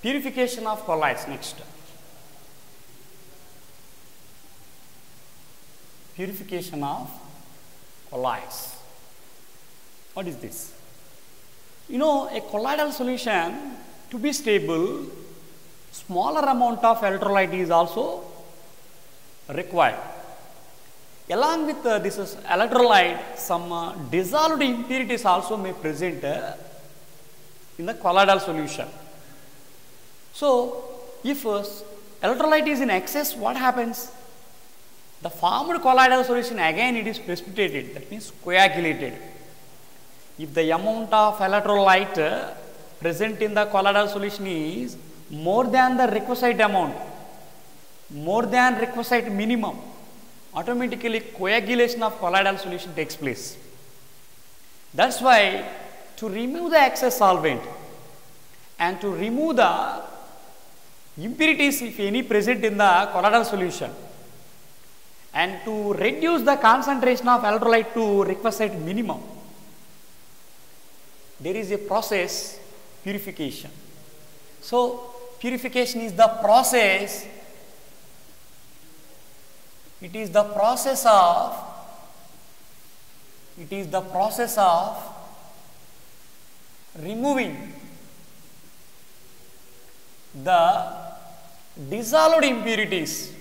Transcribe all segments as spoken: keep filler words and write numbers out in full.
Purification of colloids. Next, purification of colloids. What is this? You know, a colloidal solution to be stable, smaller amount of electrolyte is also required. Along with uh, this is electrolyte, some uh, dissolved impurities also may present uh, in the colloidal solution. So, if uh, electrolyte is in excess, what happens? The formed colloidal solution, again it is precipitated, that means coagulated. If the amount of electrolyte uh, present in the colloidal solution is more than the requisite amount, more than requisite minimum, automatically coagulation of colloidal solution takes place. That is why to remove the excess solvent and to remove the impurities, if any, present in the colloidal solution, and to reduce the concentration of electrolyte to requisite minimum, there is a process, purification. So, purification is the process, it is the process of, it is the process of removing the dissolved impurities,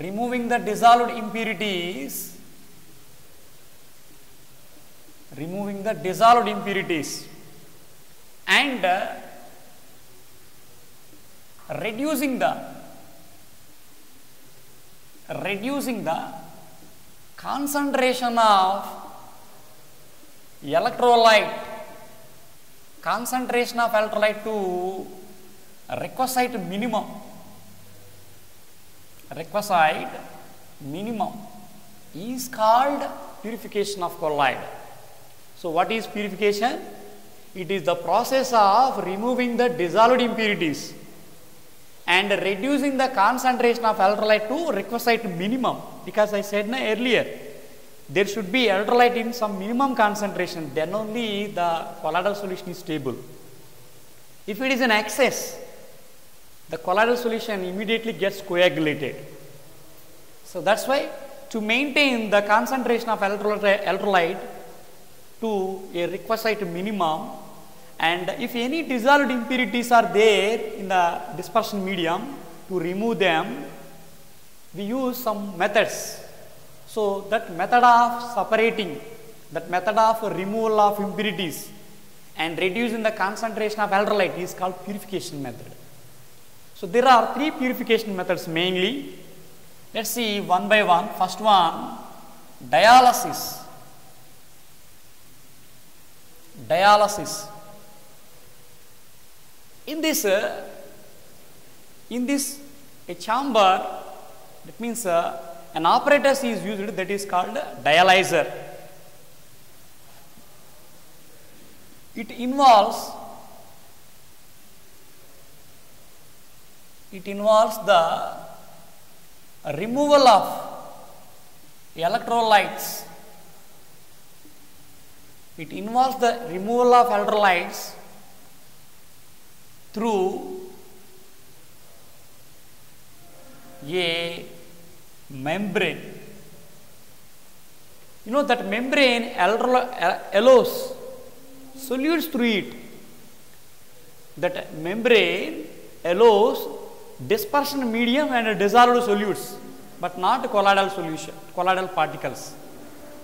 removing the dissolved impurities, removing the dissolved impurities and uh, reducing the, reducing the concentration of electrolyte, concentration of electrolyte to requisite minimum, requisite minimum is called purification of colloid. So, what is purification? It is the process of removing the dissolved impurities and reducing the concentration of electrolyte to requisite minimum, because I said na earlier there should be electrolyte in some minimum concentration, then only the colloidal solution is stable. If it is in excess, the colloidal solution immediately gets coagulated. So, that is why to maintain the concentration of electrolyte to a requisite minimum, and if any dissolved impurities are there in the dispersion medium, to remove them we use some methods. So, that method of separating, that method of removal of impurities and reducing the concentration of electrolyte is called purification method. So, there are three purification methods mainly. Let us see one by one. First one, dialysis. Dialysis. In this, uh, in this a chamber, that means uh, an apparatus is used that is called dialyzer. It involves, it involves the removal of electrolytes. It involves the removal of electrolytes through a membrane. You know that membrane allows solutes through it. That membrane allows dispersion medium and dissolved solutes, but not colloidal solution, colloidal particles.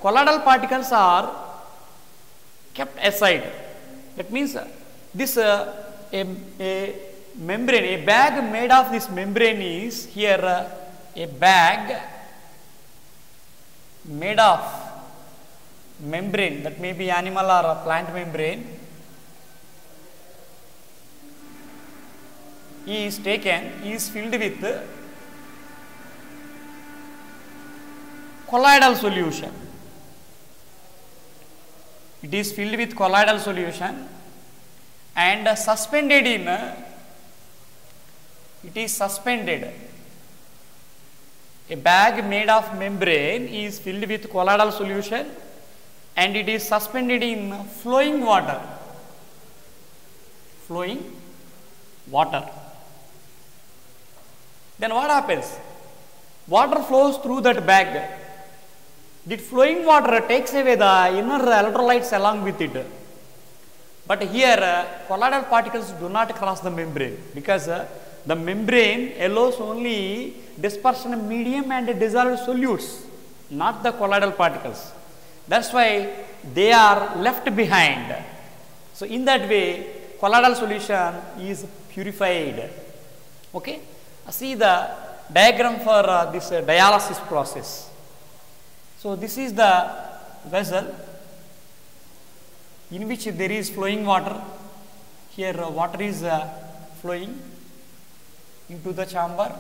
Colloidal particles are kept aside. That means uh, this uh, A, a membrane, a bag made of this membrane is here, uh, a bag made of membrane, that may be animal or a plant membrane, is taken, is filled with colloidal solution. It is filled with colloidal solution and uh, suspended in, uh, it is suspended, a bag made of membrane is filled with colloidal solution and it is suspended in flowing water, flowing water. Then what happens? Water flows through that bag. That flowing water takes away the inner electrolytes along with it. But here colloidal particles do not cross the membrane, because the membrane allows only dispersion of medium and dissolved solutes, not the colloidal particles. That's why they are left behind. So in that way, colloidal solution is purified. Okay? See the diagram for uh, this uh, dialysis process. So this is the vessel in which there is flowing water. Here uh, water is uh, flowing into the chamber.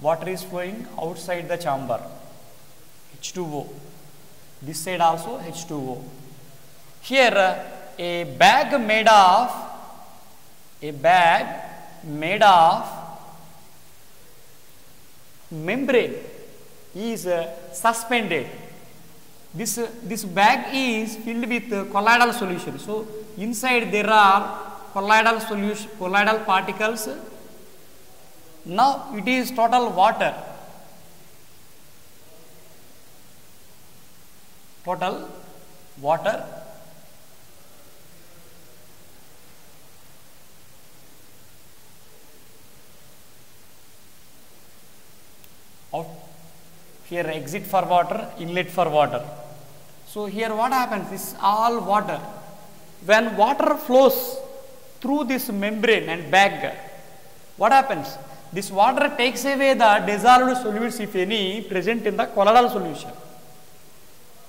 Water is flowing outside the chamber. H two O. This side also H two O. Here uh, a bag made of a bag made of membrane is uh, suspended. This uh, this bag is filled with uh, colloidal solution. So inside there are colloidal solution, colloidal particles. Now it is total water. Total water. Out here exit for water, inlet for water. So here what happens is all water. When water flows through this membrane and bag, what happens? This water takes away the dissolved solutes, if any, present in the colloidal solution.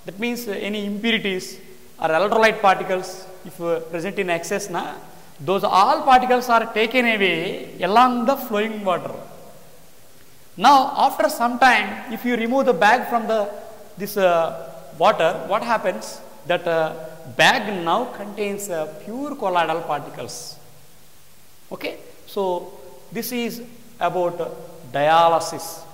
That means uh, any impurities or electrolyte particles, if uh, present in excess, na, those all particles are taken away along the flowing water. Now, after some time, if you remove the bag from the this uh, water, what happens? That uh, bag now contains uh, pure colloidal particles. Okay, so this is about uh, dialysis.